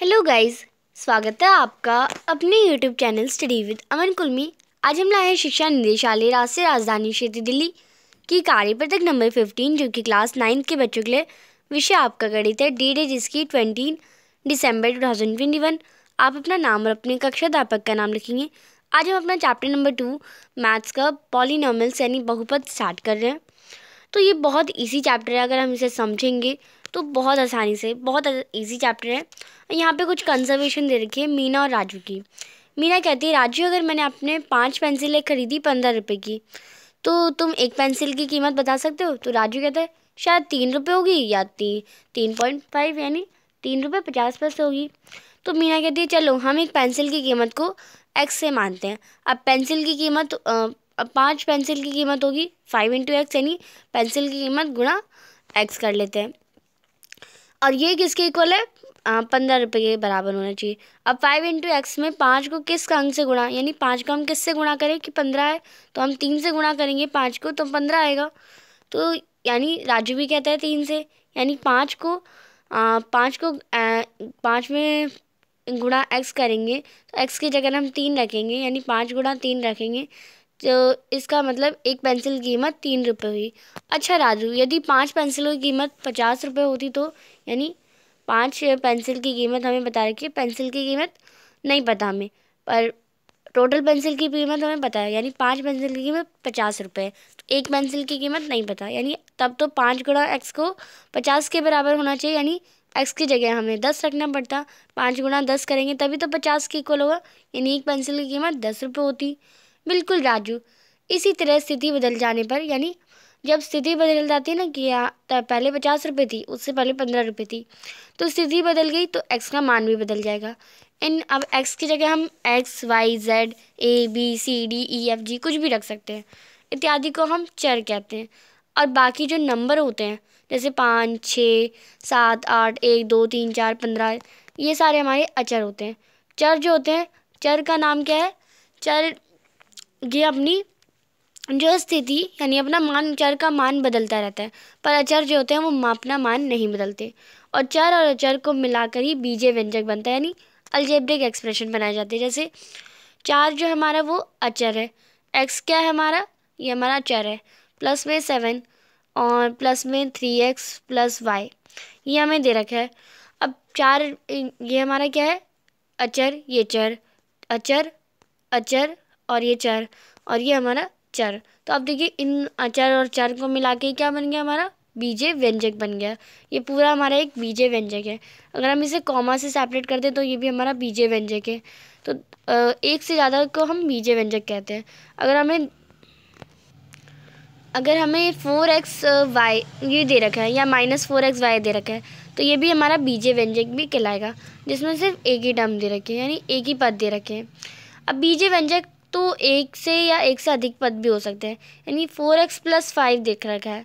Hello guys, स्वागत है आपका अपने YouTube channel study with Aman Kulmi. आज हम लाए हैं शिक्षा निदेशालय राष्ट्रीय राजधानी क्षेत्र दिल्ली की कार्यपत्रक नंबर 15 जो कि क्लास 9 के बच्चों के लिए विषय आपका गणित है। डेट है जिसकी 20 दिसंबर 2021। आप अपना नाम और अपने कक्षाध्यापक का नाम लिखेंगे। आज हम अपना चैप्टर नंबर 2 मैथ्स का पॉलीनोमियल्स यानी बहुपद स्टार्ट कर रहे हैं। तो ये बहुत ईजी चैप्टर है, अगर हम इसे समझेंगे तो बहुत आसानी से, बहुत इजी चैप्टर है। यहाँ पे कुछ कंजर्वेशन दे रखी है मीना और राजू की। मीना कहती है, राजू अगर मैंने अपने 5 पेंसिलें खरीदी 15 रुपये की, तो तुम एक पेंसिल की कीमत बता सकते हो? तो राजू कहता है शायद 3 रुपये होगी या 3.5 यानी 3.50 रुपये होगी। तो मीना कहती है चलो हम एक पेंसिल की कीमत को एक्स से मानते हैं। अब 5 पेंसिल की कीमत होगी 5 × x यानी पेंसिल की कीमत गुणा x कर लेते हैं। और ये किसके इक्वल है? 15 रुपये के बराबर होना चाहिए। अब 5 × x में 5 को किस अंक से गुणा, यानी 5 को हम किससे गुणा करें कि 15 है, तो हम 3 से गुणा करेंगे 5 को तो 15 आएगा। तो यानी राजू भी कहता है 3 से, यानी 5 में गुणा x करेंगे तो x की जगह हम 3 रखेंगे, यानी 5 × 3 रखेंगे। तो इसका मतलब एक पेंसिल की कीमत 3 रुपये हुई। अच्छा राजू, यदि 5 पेंसिलों की कीमत 50 रुपये होती तो, यानी 5 पेंसिल की कीमत हमें बता रखी है, पेंसिल की कीमत नहीं पता हमें, पर टोटल पेंसिल की कीमत हमें पता है, यानी 5 पेंसिल की कीमत 50 रुपये, तो एक पेंसिल की कीमत नहीं पता, यानी तब तो 5 × x को 50 के बराबर होना चाहिए, यानी x की जगह हमें 10 रखना पड़ता। 5 × 10 करेंगे तभी तो 50 के इक्वल होगा, यानी एक पेंसिल की कीमत 10 रुपये होती। बिल्कुल राजू। इसी तरह स्थिति बदल जाने पर, यानी जब स्थिति बदल जाती है ना कि पहले 50 रुपये थी, उससे पहले 15 रुपये थी, तो स्थिति बदल गई तो x का मान भी बदल जाएगा। अब x की जगह हम x, y, z, a, b, c, d, e, f, g कुछ भी रख सकते हैं। इत्यादि को हम चर कहते हैं। और बाकी जो नंबर होते हैं जैसे 5, 6, 7, 8, 1, 2, 3, 4, 15, ये सारे हमारे अचर होते हैं। चर जो होते हैं, चर का नाम क्या है? चर ये अपनी जो स्थिति यानी अपना मान, चर का मान बदलता रहता है, पर अचर जो होते हैं वो अपना मान नहीं बदलते। और चर और अचर को मिलाकर ही बीजे व्यंजक बनता है, यानी अलजेब्रिक एक्सप्रेशन बनाए जाते हैं। जैसे 4 जो हमारा वो अचर है, x क्या है हमारा, ये हमारा अचर है, प्लस में 7 और प्लस में 3x प्लस वाई, ये हमें दे रखा है। अब 4 ये हमारा क्या है? अचर, ये चर, अचर, अचर और ये चर, और ये हमारा चर। तो आप देखिए इन अचर और चर को मिला के क्या बन गया हमारा? बीजे व्यंजक बन गया। ये पूरा हमारा एक बीजे व्यंजक है। अगर हम इसे कॉमा से सेपरेट करते हैं तो ये भी हमारा बीजे व्यंजक है। तो एक से ज़्यादा को हम बीजे व्यंजक कहते हैं। अगर हमें 4xy ये दे रखा है या -4xy दे रखा है, तो ये भी हमारा बीजे व्यंजक भी कहलाएगा, जिसमें सिर्फ एक ही टर्म दे रखे हैं, यानी एक ही पद दे रखे हैं। अब बीजे व्यंजक तो एक से या एक से अधिक पद भी हो सकते हैं, यानी 4x + 5 देख रखा है।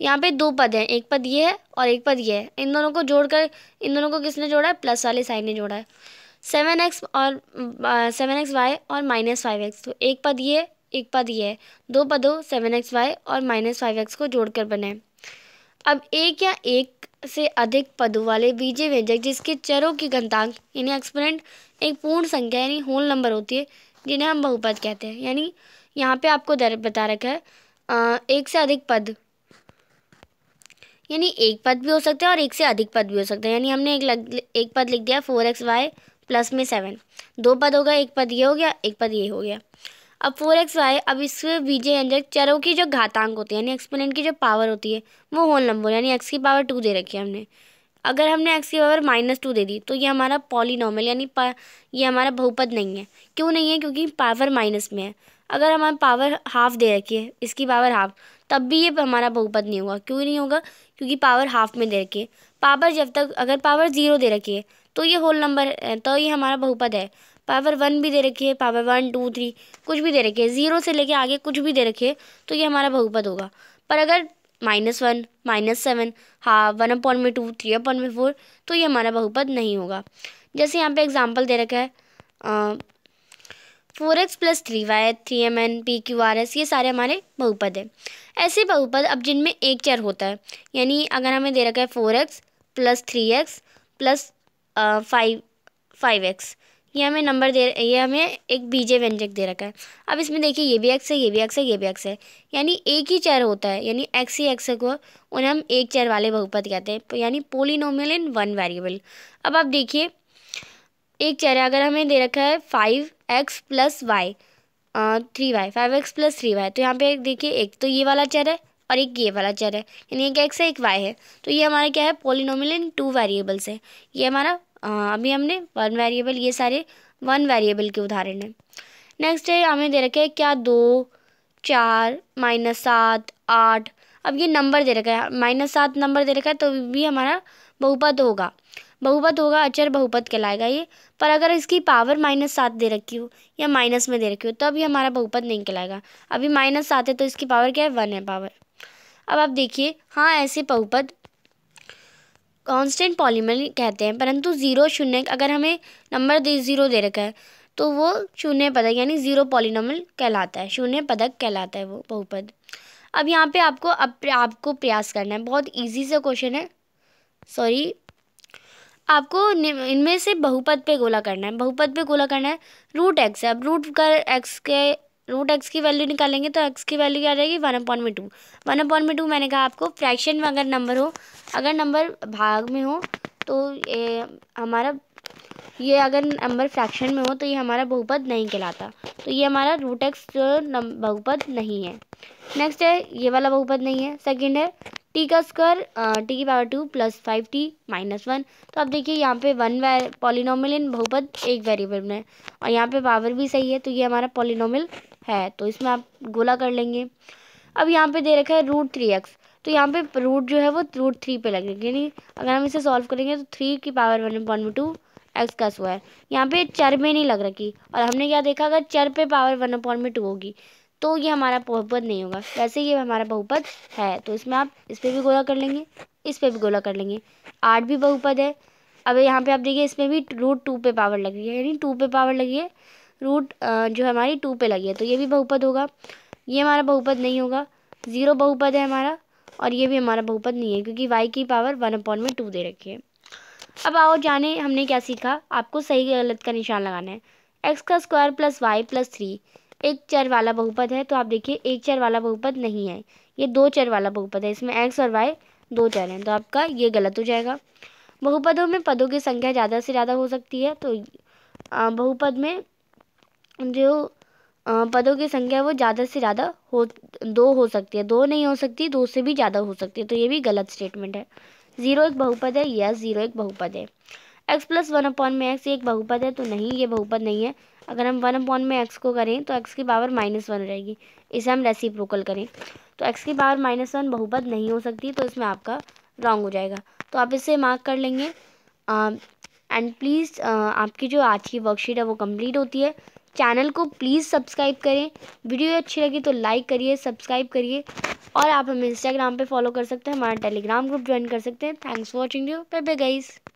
यहाँ पे 2 पद हैं, एक पद ये है और एक पद ये है। इन दोनों को जोड़कर, इन दोनों को किसने जोड़ा है? प्लस वाले साइन ने जोड़ा है। 7xy और -5x, तो एक पद ये है, एक पद ये है, 2 पदों 7xy और -5x को जोड़कर बने। अब एक या एक से अधिक पदों वाले बीजे व्यंजक जिसके चरों की घातांक यानी एक्सपोनेंट एक पूर्ण संख्या यानी होल नंबर होती है, जिन्हें हम बहुपद कहते हैं। यानी यहाँ पे आपको बता रखा है एक से अधिक पद, यानी एक पद भी हो सकता है और एक से अधिक पद भी हो सकता है। यानी हमने एक पद लिख दिया 4xy प्लस में 7, 2 पद होगा, एक पद ये हो गया, एक पद ये हो गया। अब 4xy, अब इसमें बीजे व्यंजक चरों की जो घातांक होती है यानी एक्सपोनेंट की जो पावर होती है वो होल नंबर, यानी x की पावर 2 दे रखी है हमने। अगर हमने x की पावर -2 दे दी तो ये हमारा पॉलीनोमियल यानी ये हमारा बहुपद नहीं है। क्यों नहीं है? क्योंकि पावर माइनस में है। अगर हमारी पावर हाफ़ दे रखी है, इसकी पावर हाफ, तब भी ये हमारा बहुपद नहीं होगा। क्यों नहीं होगा? क्योंकि पावर हाफ में दे रखी है। पावर जब तक, अगर पावर 0 दे रखी है तो ये होल नंबर है, तो ये हमारा बहुपद है। पावर 1 भी दे रखी है, पावर 1, 2, 3 कुछ भी दे रखी है, 0 से लेके आगे कुछ भी दे रखी है, तो ये हमारा बहुपद होगा। पर अगर -1, -7, हाँ 1/2, 3/4, तो ये हमारा बहुपद नहीं होगा। जैसे यहाँ पे एग्जांपल दे रखा है 4x + 3y, 3mn, pqrs, ये सारे हमारे बहुपद हैं। ऐसे बहुपद अब जिनमें एक चर होता है, यानी अगर हमें दे रखा है 4x + 3x प्लस 5x। ये हमें एक बीजे व्यंजक दे रखा है। अब इसमें देखिए ये भी एक्स है, ये भी एक्स है, ये भी एक्स है, यानी एक ही चर होता है, यानी एक्स ही एक्स को उन्हें हम एक चर वाले बहुपद कहते हैं, यानी पॉलीनोमियल इन वन वेरिएबल। अब आप देखिए एक चर अगर हमें दे रखा है 5x प्लस 3y, तो यहाँ पे देखिए एक तो ये वाला चर है और एक ये वाला चर है, यानी एक एक्स है एक वाई है। तो ये हमारा क्या है, पॉलीनोमियल इन टू वेरिएबल्स है। ये हमारा अभी हमने वन वेरिएबल, ये सारे वन वेरिएबल के उदाहरण हैं। नेक्स्ट है हमें दे रखे है क्या 2, 4, -7, 8। अब ये नंबर दे रखा है, -7 नंबर दे रखा है तो भी हमारा बहुपद होगा, अचर बहुपद कहलाएगा ये। पर अगर इसकी पावर -7 दे रखी हो या माइनस में दे रखी हो तो अभी हमारा बहुपद नहीं कहलाएगा। अभी -7 है तो इसकी पावर क्या है, 1 है पावर। अब आप देखिए हाँ ऐसे बहुपद कांस्टेंट पॉलीनोमियल कहते हैं, परंतु 0, 0 अगर हमें नंबर 0 दे रखा है तो वो शून्य पदक यानी 0 पॉलीनोमियल कहलाता है, शून्य पदक कहलाता है वो बहुपद। अब यहाँ पे आपको आपको प्रयास करना है, बहुत इजी से क्वेश्चन है, सॉरी। आपको इनमें से बहुपद पे गोला करना है, √x है। अब रूट एक्स की वैल्यू निकालेंगे तो एक्स की वैल्यू क्या आ जाएगी, 1/2। 1/2 मैंने कहा आपको फ्रैक्शन में अगर नंबर हो, अगर नंबर भाग में हो तो ये हमारा, ये अगर नंबर फ्रैक्शन में हो तो ये हमारा बहुपद नहीं कहलाता। तो ये हमारा √x बहुपद नहीं है। नेक्स्ट है ये वाला बहुपद नहीं है। सेकंड है t² (t^2 + 5t - 1)। तो आप देखिए यहाँ पे पॉलीनोमियल इन बहुपद एक वेरिएबल में है और यहाँ पे पावर भी सही है तो ये हमारा पॉलीनोमियल है, तो इसमें आप गोला कर लेंगे। अब यहाँ पे दे रखा है √3x, तो यहाँ पे रूट जो है वो √3 पे लगेगा, यानी अगर हम इसे सॉल्व करेंगे तो 3^(1/2x²)। यहाँ पे चर में नहीं लग रखी और हमने क्या देखा, अगर चर पे पावर 1/2 होगी तो ये हमारा बहुपद नहीं होगा। वैसे ये हमारा बहुपद है तो इसमें आप इस पर भी गोला कर लेंगे, इस पर भी गोला कर लेंगे, 8 भी बहुपद है। अब यहाँ पे आप देखिए इसमें भी √2 पे पावर लगी है, यानी 2 पे पावर लगी है, रूट जो हमारी 2 पे लगी है तो ये भी बहुपद होगा। ये हमारा बहुपद नहीं होगा, 0 बहुपद है हमारा और ये भी हमारा बहुपद नहीं है क्योंकि y की पावर 1/2 दे रखी है। अब आओ जाने हमने क्या सीखा। आपको सही गलत का निशान लगाना है। x² + y + 3 एक चर वाला बहुपद है, तो आप देखिए एक चर वाला बहुपद नहीं है, ये दो चर वाला बहुपद है, इसमें x और y दो चर हैं तो आपका ये गलत हो जाएगा। बहुपदों में पदों की संख्या ज़्यादा से ज़्यादा हो सकती है, तो बहुपद में जो पदों की संख्या वो ज़्यादा से ज़्यादा हो सकती है, दो नहीं हो सकती, दो से भी ज़्यादा हो सकती है, तो ये भी गलत स्टेटमेंट है। 0 एक बहुपद है, यस 0 एक बहुपद है। x + 1/x एक बहुपद है, तो नहीं ये बहुपद नहीं है। अगर हम 1/x को करें तो x की पावर -1 हो जाएगी, इसे हम रेसिप्रोकल करें तो x की पावर -1 बहुपद नहीं हो सकती, तो इसमें आपका रॉन्ग हो जाएगा, तो आप इसे मार्क कर लेंगे। एंड प्लीज़ आपकी जो आज की वर्कशीट है वो कंप्लीट होती है। चैनल को प्लीज़ सब्सक्राइब करें, वीडियो अच्छी लगी तो लाइक करिए, सब्सक्राइब करिए और आप हमें इंस्टाग्राम पर फॉलो कर सकते हैं, हमारा टेलीग्राम ग्रुप ज्वाइन कर सकते हैं। Thanks for watching you, bye bye guys.